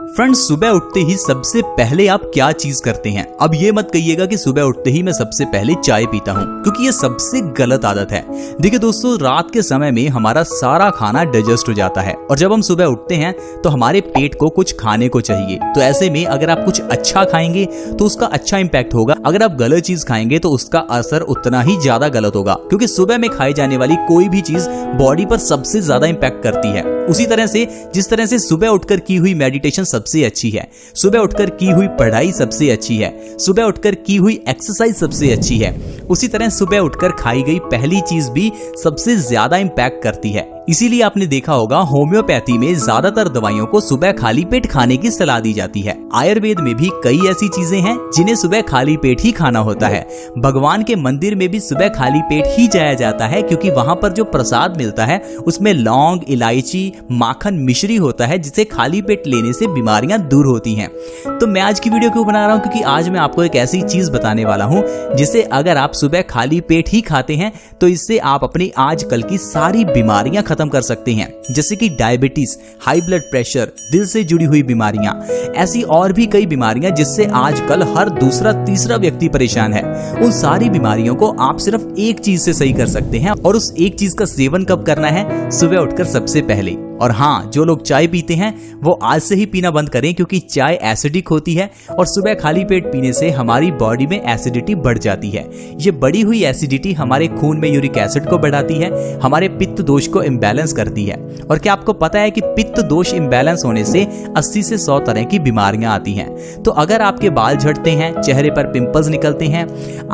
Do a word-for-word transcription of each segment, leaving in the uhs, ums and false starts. Friends, सुबह उठते ही सबसे पहले आप क्या चीज करते हैं? अब ये मत कहिएगा कि सुबह उठते ही मैं सबसे पहले चाय पीता हूँ, क्योंकि ये सबसे गलत आदत है। देखिए दोस्तों, रात के समय में हमारा सारा खाना डाइजेस्ट हो जाता है और जब हम सुबह उठते हैं तो हमारे पेट को कुछ खाने को चाहिए। तो ऐसे में अगर आप कुछ अच्छा खाएंगे तो उसका अच्छा इम्पैक्ट होगा, अगर आप गलत चीज खाएंगे तो उसका असर उतना ही ज्यादा गलत होगा, क्योंकि सुबह में खाई जाने वाली कोई भी चीज बॉडी पर सबसे ज्यादा इम्पैक्ट करती है। उसी तरह से जिस तरह से सुबह उठकर की हुई मेडिटेशन सबसे अच्छी है, सुबह उठकर की हुई पढ़ाई सबसे अच्छी है, सुबह उठकर की हुई एक्सरसाइज सबसे अच्छी है, उसी तरह सुबह उठकर खाई गई पहली चीज भी सबसे ज्यादा इम्पैक्ट करती है। इसीलिए आपने देखा होगा होम्योपैथी में ज्यादातर दवाइयों को सुबह खाली पेट खाने की सलाह दी जाती है। आयुर्वेद में भी कई ऐसी चीजें हैं जिन्हें सुबह खाली पेट ही खाना होता है। भगवान के मंदिर में भी सुबह खाली पेट ही जाया जाता है, क्योंकि वहां पर जो प्रसाद मिलता है उसमें लौंग, इलायची, माखन मिश्री होता है, जिसे खाली पेट लेने से बीमारियां दूर होती हैं। तो मैं आज की वीडियो क्यों बना रहा हूं, क्योंकि आज मैं आपको एक ऐसी चीज बताने वाला हूं जिसे अगर आप सुबह खाली पेट ही खाते हैं तो इससे आप अपनी आजकल की सारी बीमारियां खत्म कर सकते हैं, जैसे कि डायबिटीज, हाई ब्लड प्रेशर, दिल से जुड़ी हुई बीमारियां, ऐसी और भी कई बीमारियां जिससे आजकल हर दूसरा तीसरा व्यक्ति परेशान है। उन सारी बीमारियों को आप सिर्फ एक चीज से सही कर सकते हैं, और उस एक चीज का सेवन कब करना है? सुबह उठकर सबसे पहले। और हाँ, जो लोग चाय पीते हैं वो आज से ही पीना बंद करें, क्योंकि चाय एसिडिक होती है और सुबह खाली पेट पीने से हमारी बॉडी में एसिडिटी बढ़ जाती है। ये बढ़ी हुई एसिडिटी हमारे खून में यूरिक एसिड को बढ़ाती है, हमारे पित्त दोष को इम्बैलेंस करती है। और क्या आपको पता है कि पित्त दोष इम्बैलेंस होने से अस्सी से सौ तरह की बीमारियां आती हैं? तो अगर आपके बाल झड़ते हैं, चेहरे पर पिंपल्स निकलते हैं,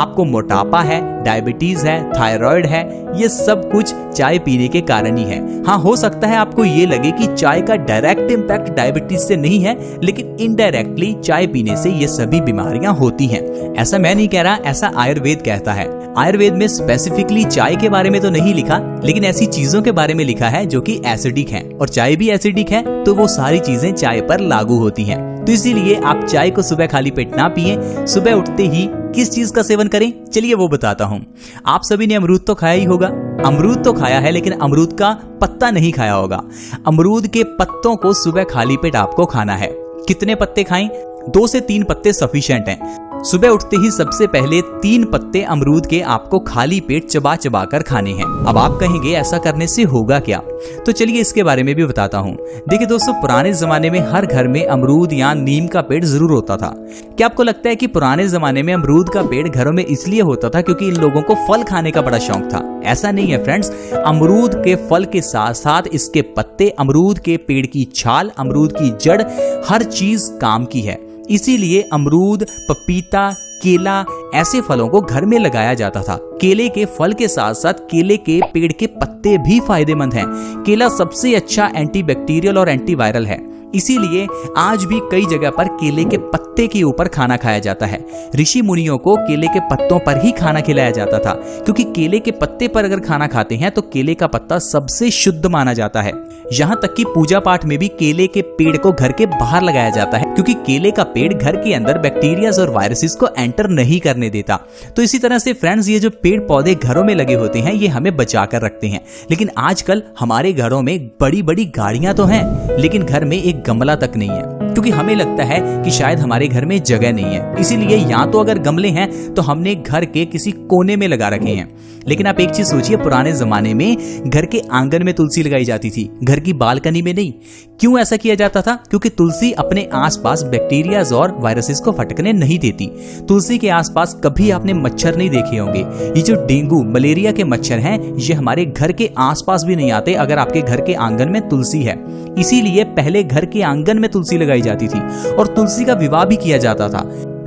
आपको मोटापा है, डायबिटीज है, थायराइड है, ये सब कुछ चाय पीने के कारण ही है। हाँ, हो सकता है आपको ये लगे कि चाय का डायरेक्ट इंपैक्ट डायबिटीज से नहीं है, लेकिन इनडायरेक्टली चाय पीने से ये सभी बीमारियां होती हैं। ऐसा मैं नहीं कह रहा, ऐसा आयुर्वेद कहता है। आयुर्वेद में स्पेसिफिकली चाय के बारे में तो नहीं लिखा, लेकिन ऐसी चीजों के बारे में लिखा है जो कि एसिडिक हैं, और चाय भी एसिडिक है, तो वो सारी चीजें चाय पर लागू होती हैं। तो इसीलिए आप चाय को सुबह खाली पेट ना पिए। सुबह उठते ही किस चीज का सेवन करें, चलिए वो बताता हूँ। आप सभी ने अमरूद तो खाया ही होगा, अमरूद तो खाया है लेकिन अमरूद का पत्ता नहीं खाया होगा। अमरूद के पत्तों को सुबह खाली पेट आपको खाना है। कितने पत्ते खाएं? दो से तीन पत्ते सफिशिएंट हैं। सुबह उठते ही सबसे पहले तीन पत्ते अमरूद के आपको खाली पेट चबा चबा कर खाने हैं। अब आप कहेंगे ऐसा करने से होगा क्या, तो चलिए इसके बारे में भी बताता हूँ। देखिए दोस्तों, पुराने जमाने में हर घर में अमरूद या नीम का पेड़ जरूर होता था। क्या आपको लगता है कि पुराने जमाने में अमरूद का पेड़ घरों में इसलिए होता था क्योंकि इन लोगों को फल खाने का बड़ा शौक था? ऐसा नहीं है फ्रेंड्स। अमरूद के फल के साथ साथ इसके पत्ते, अमरूद के पेड़ की छाल, अमरूद की जड़, हर चीज काम की है। इसीलिए अमरूद, पपीता, केला ऐसे फलों को घर में लगाया जाता था। केले के फल के साथ साथ केले के पेड़ के पत्ते भी फायदेमंद हैं। केला सबसे अच्छा एंटीबैक्टीरियल और एंटीवायरल है, इसीलिए आज भी कई जगह पर केले के पत्ते के ऊपर खाना खाया जाता है। ऋषि मुनियों को केले के पत्तों पर ही खाना खिलाया जाता था, क्योंकि केले के पत्ते पर अगर खाना खाते हैं तो केले का पत्ता सबसे शुद्ध माना जाता है। यहाँ तक कि पूजा पाठ में भी केले के पेड़ को घर के बाहर लगाया जाता है, क्योंकि केले का पेड़ घर के अंदर बैक्टीरिया और वायरसेस को एंटर नहीं करने देता। तो इसी तरह से फ्रेंड्स, ये जो पेड़ पौधे घरों में लगे होते हैं ये हमें बचा कर रखते हैं। लेकिन आजकल हमारे घरों में बड़ी बड़ी गाड़ियां तो हैं, लेकिन घर में एक गमला तक नहीं है, क्योंकि हमें लगता है कि शायद हमारे घर में जगह नहीं है। इसीलिए या तो अगर गमले हैं तो हमने घर के किसी कोने में लगा रखे हैं। लेकिन आप एक चीज सोचिए, पुराने जमाने में घर के आंगन में तुलसी लगाई जाती थी, घर की बालकनी में नहीं। क्यों ऐसा किया जाता था? क्योंकि तुलसी अपने आसपास बैक्टीरिया और वायरसेस को फटकने नहीं देती। तुलसी के आसपास कभी आपने मच्छर नहीं देखे होंगे। ये जो डेंगू, मलेरिया के मच्छर हैं, ये हमारे घर के आसपास भी नहीं आते अगर आपके घर के आंगन में तुलसी है। इसीलिए पहले घर के आंगन में तुलसी लगाई जाती थी और तुलसी का विवाह भी किया जाता था।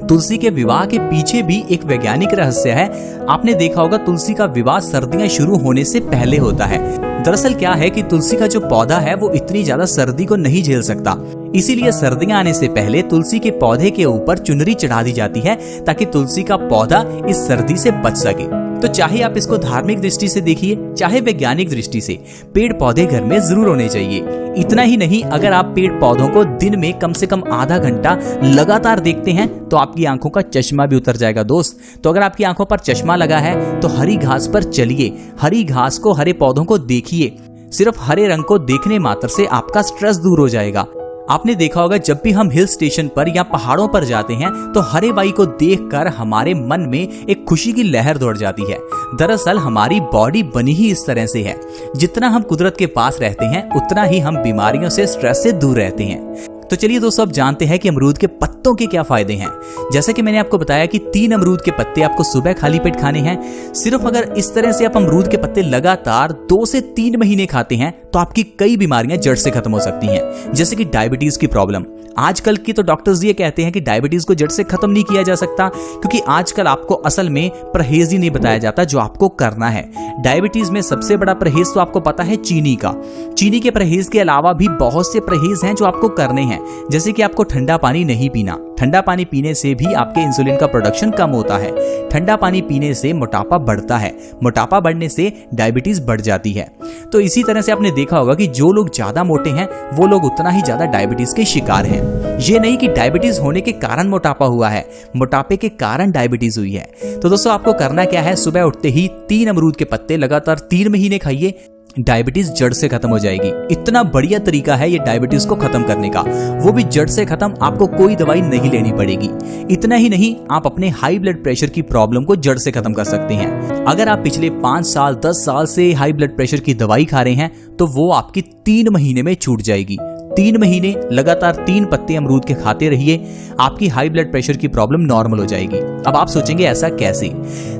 तुलसी के विवाह के पीछे भी एक वैज्ञानिक रहस्य है। आपने देखा होगा तुलसी का विवाह सर्दियां शुरू होने से पहले होता है। दरअसल क्या है कि तुलसी का जो पौधा है वो इतनी ज्यादा सर्दी को नहीं झेल सकता, इसीलिए सर्दियां आने से पहले तुलसी के पौधे के ऊपर चुनरी चढ़ा दी जाती है, ताकि तुलसी का पौधा इस सर्दी से बच सके। तो चाहे आप इसको धार्मिक दृष्टि से देखिए, चाहे वैज्ञानिक दृष्टि से, पेड़ पौधे घर में जरूर होने चाहिए। इतना ही नहीं, अगर आप पेड़ पौधों को दिन में कम से कम आधा घंटा लगातार देखते हैं तो आपकी आंखों का चश्मा भी उतर जाएगा दोस्त। तो अगर आपकी आंखों पर चश्मा लगा है तो हरी घास पर चलिए, हरी घास को, हरे पौधों को देखिए। सिर्फ हरे रंग को देखने मात्र से आपका स्ट्रेस दूर हो जाएगा। आपने देखा होगा जब भी हम हिल स्टेशन पर या पहाड़ों पर जाते हैं तो हरे भाई को देखकर हमारे मन में एक खुशी की लहर दौड़ जाती है। दरअसल हमारी बॉडी बनी ही इस तरह से है, जितना हम कुदरत के पास रहते हैं उतना ही हम बीमारियों से, स्ट्रेस से दूर रहते हैं। तो चलिए दोस्तों, अब जानते हैं कि अमरूद के पत्तों के क्या फायदे हैं। जैसा कि मैंने आपको बताया कि तीन अमरूद के पत्ते आपको सुबह खाली पेट खाने हैं। सिर्फ अगर इस तरह से आप अमरूद के पत्ते लगातार दो से तीन महीने खाते हैं तो आपकी कई बीमारियां जड़ से खत्म हो सकती हैं, जैसे कि डायबिटीज की प्रॉब्लम। आजकल की तो डॉक्टर्स ये कहते हैं कि डायबिटीज को जड़ से खत्म नहीं किया जा सकता, क्योंकि आजकल आपको असल में परहेज ही नहीं बताया जाता जो आपको करना है। डायबिटीज में सबसे बड़ा परहेज तो आपको पता है चीनी का। चीनी के परहेज के अलावा भी बहुत से परहेज हैं जो आपको करने हैं, जैसे कि आपको ठंडा पानी नहीं पीना। ठंडा पानी पीने से भी आपके इंसुलिन का प्रोडक्शन कम होता है। ठंडा पानी पीने से मोटापा बढ़ता है, मोटापा बढ़ने से डायबिटीज बढ़ जाती है। तो इसी तरह से आपने देखा होगा कि जो लोग ज्यादा मोटे हैं वो लोग उतना ही ज्यादा डायबिटीज के शिकार हैं। ये नहीं कि डायबिटीज होने के कारण मोटापा हुआ है, मोटापे के कारण डायबिटीज हुई है। तो दोस्तों, आपको करना क्या है, सुबह उठते ही तीन अमरूद के पत्ते लगातार तीन महीने खाइए, डायबिटीज जड़ से खत्म हो जाएगी। इतना बढ़िया तरीका है ये डायबिटीज को खत्म करने का, वो भी जड़ से खत्म। आपको कोई दवाई नहीं लेनी पड़ेगी। इतना ही नहीं, आप अपने हाई ब्लड प्रेशर की प्रॉब्लम को जड़ से खत्म कर सकते हैं। अगर आप पिछले पांच साल दस साल से हाई ब्लड प्रेशर की दवाई खा रहे हैं तो वो आपकी तीन महीने में छूट जाएगी। तीन महीने लगातार तीन पत्ते अमरूद के खाते रहिए, आपकी हाई ब्लड प्रेशर की प्रॉब्लम नॉर्मल हो जाएगी। अब आप सोचेंगे ऐसा कैसे?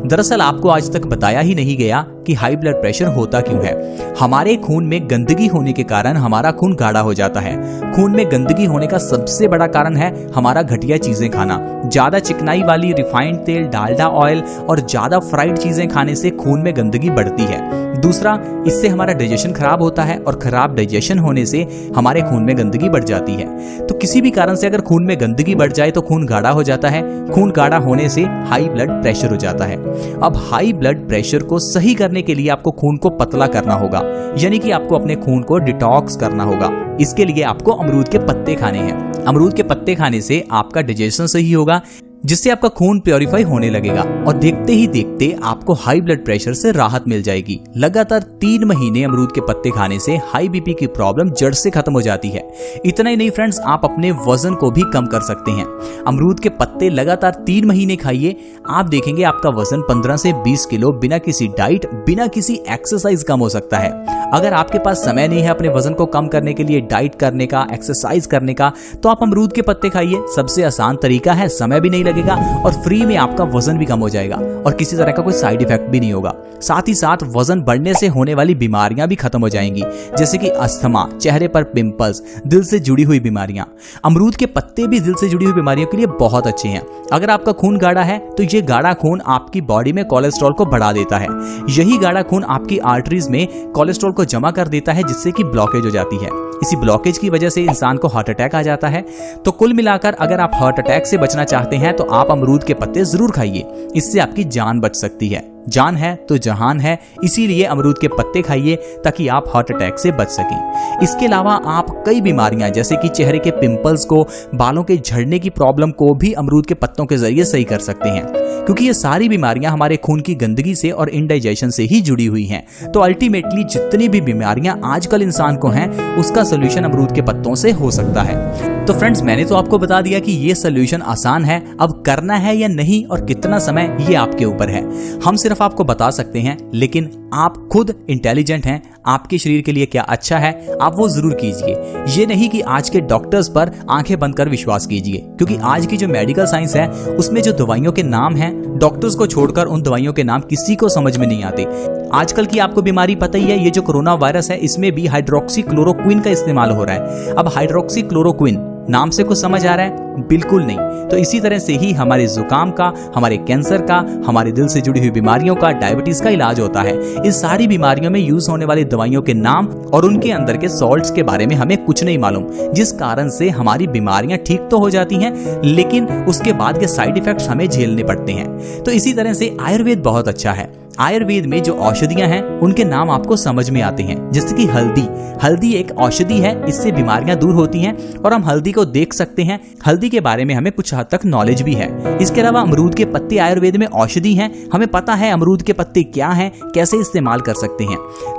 दरअसल आपको आज तक बताया ही नहीं गया कि हाई ब्लड प्रेशर होता क्यों है। हमारे खून में गंदगी होने के कारण हमारा खून गाढ़ा हो जाता है। खून में गंदगी होने का सबसे बड़ा कारण है हमारा घटिया चीजें खाना। ज्यादा चिकनाई वाली रिफाइंड तेल, डालडा ऑयल और ज्यादा फ्राइड चीजें खाने से खून में गंदगी बढ़ती है। दूसरा, इससे हमारा डाइजेशन खराब होता है और खराब डाइजेशन होने से हमारे खून में गंदगी बढ़ जाती है। तो किसी भी कारण से अगर खून में गंदगी बढ़ जाए तो खून गाढ़ा हो जाता है। खून गाढ़ा होने से हाई ब्लड प्रेशर हो जाता है। अब हाई ब्लड प्रेशर को सही करने के लिए आपको खून को पतला करना होगा, यानी कि आपको अपने खून को डिटॉक्स करना होगा। इसके लिए आपको अमरूद के पत्ते खाने हैं। अमरूद के पत्ते खाने से आपका डाइजेशन सही होगा, जिससे आपका खून प्योरीफाई होने लगेगा और देखते ही देखते आपको हाई ब्लड प्रेशर से राहत मिल जाएगी। लगातार तीन महीने अमरूद के पत्ते खाने से हाई बीपी की प्रॉब्लम जड़ से खत्म हो जाती है। इतना ही नहीं फ्रेंड्स, आप अपने वजन को भी कम कर सकते हैं। अमरूद के पत्ते लगातार तीन महीने खाइए, आप देखेंगे आपका वजन पंद्रह से बीस किलो बिना किसी डाइट, बिना किसी एक्सरसाइज कम हो सकता है। अगर आपके पास समय नहीं है अपने वजन को कम करने के लिए, डाइट करने का, एक्सरसाइज करने का, तो आप अमरूद के पत्ते खाइए। सबसे आसान तरीका है, समय भी नहीं और फ्री में आपका वजन भी कम हो जाएगा और किसी तरह का कोई साइड इफेक्ट भी नहीं होगा। साथ ही साथ वजन बढ़ने से होने वाली बीमारियां भी खत्म हो जाएंगी, जैसे कि अस्थमा, चेहरे पर पिंपल्स, दिल से जुड़ी हुई बीमारियां। अमरूद के पत्ते भी दिल से जुड़ी हुई बीमारियों के लिए बहुत अच्छे हैं। अगर आपका खून गाढ़ा है तो ये गाढ़ा खून आपकी बॉडी में कोलेस्ट्रॉल को बढ़ा देता है। यही गाढ़ा खून आपकी आर्टरीज में कोलेस्ट्रॉल को जमा कर देता है, जिससे कि ब्लॉकेज हो जाती है। इसी ब्लॉकेज की वजह से इंसान को हार्ट अटैक आ जाता है। तो कुल मिलाकर अगर आप हार्ट अटैक से बचना चाहते हैं तो आप अमरूद के पत्ते जरूर खाइए, इससे आपकी जान बच सकती है। जान है तो जहान है, इसीलिए अमरूद के पत्ते खाइए ताकि आप हार्ट अटैक से बच सकें। इसके अलावा आप कई बीमारियां जैसे कि चेहरे के पिंपल्स को, बालों के झड़ने की प्रॉब्लम को भी अमरूद के पत्तों के जरिए सही कर सकते हैं, क्योंकि ये सारी बीमारियां हमारे खून की गंदगी से और इनडाइजेशन से ही जुड़ी हुई हैं। तो अल्टीमेटली जितनी भी बीमारियां आजकल इंसान को हैं उसका सोल्यूशन अमरूद के पत्तों से हो सकता है। तो फ्रेंड्स, मैंने तो आपको बता दिया कि ये सोल्यूशन आसान है। अब करना है या नहीं और कितना समय, ये आपके ऊपर है। हम सिर्फ आपको बता सकते हैं, लेकिन आप खुद इंटेलिजेंट हैं, आपके शरीर के लिए क्या अच्छा है आप वो जरूर कीजिए। ये नहीं कि आज के डॉक्टर्स पर आंखें बंद कर विश्वास कीजिए, क्योंकि आज की जो मेडिकल साइंस है उसमें जो दवाइयों के नाम हैं, डॉक्टर्स को छोड़कर उन दवाइयों के नाम किसी को समझ में नहीं आते। आजकल की आपको बीमारी पता ही है, ये जो कोरोना वायरस है इसमें भी हाइड्रोक्सी क्लोरोक्विन का इस्तेमाल हो रहा है। अब हाइड्रोक्सी क्लोरोक्विन नाम से कुछ समझ आ रहा है? बिल्कुल नहीं। तो इसी तरह से ही हमारे जुकाम का, हमारे कैंसर का, हमारे दिल से जुड़ी हुई बीमारियों का, डायबिटीज का इलाज होता है। इन सारी बीमारियों में यूज होने वाली दवाइयों के नाम और उनके अंदर के सॉल्ट्स के बारे में हमें कुछ नहीं मालूम, जिस कारण से हमारी बीमारियां ठीक तो हो जाती हैं लेकिन उसके बाद के साइड इफेक्ट्स हमें झेलने पड़ते हैं। तो इसी तरह से आयुर्वेद बहुत अच्छा है। आयुर्वेद में जो औषधियां हैं उनके नाम आपको समझ में आते हैं, जैसे कि हल्दी। हल्दी एक औषधि है, इससे बीमारियां दूर होती हैं और हम हल्दी को देख सकते हैं। हल्दी के बारे में हमें कुछ हद तक नॉलेज भी है। इसके अलावा अमरूद के पत्ते आयुर्वेद में औषधि हैं, हमें पता है अमरूद के पत्ते क्या हैं, कैसे इस्तेमाल कर सकते हैं।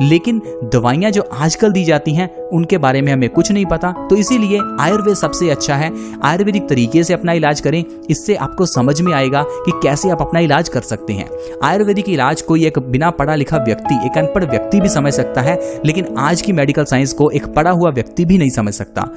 लेकिन दवाइयाँ जो आजकल दी जाती हैं उनके बारे में हमें कुछ नहीं पता, तो इसीलिए आयुर्वेद सबसे अच्छा है। आयुर्वेदिक तरीके से अपना इलाज करें, इससे आपको समझ में आएगा कि कैसे आप अपना इलाज कर सकते हैं। आयुर्वेदिक इलाज कोई एक बिना पढ़ा लिखा व्यक्ति, एक अनपढ़ व्यक्ति भी समझ सकता है, लेकिन आज की मेडिकल साइंस को एक पढ़ा हुआ व्यक्ति भी नहीं समझ सकता।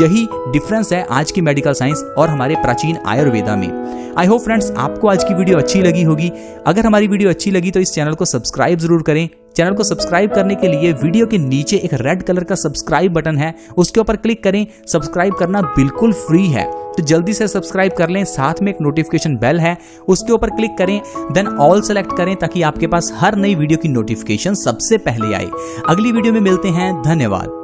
यही डिफरेंस है आज की मेडिकल साइंस और हमारे प्राचीन आयुर्वेदा में। आई होप फ्रेंड्स आपको आज की वीडियो अच्छी लगी होगी। अगर हमारी वीडियो अच्छी लगी तो इस चैनल को सब्सक्राइब जरूर करें। चैनल को सब्सक्राइब करने के लिए वीडियो के नीचे एक रेड कलर का सब्सक्राइब बटन है, उसके ऊपर क्लिक करें। सब्सक्राइब करना बिल्कुल फ्री है, तो जल्दी से सब्सक्राइब कर लें। साथ में एक नोटिफिकेशन बेल है, उसके ऊपर क्लिक करें, देन ऑल सेलेक्ट करें ताकि आपके पास हर नई वीडियो की नोटिफिकेशन सबसे पहले आए। अगली वीडियो में मिलते हैं, धन्यवाद।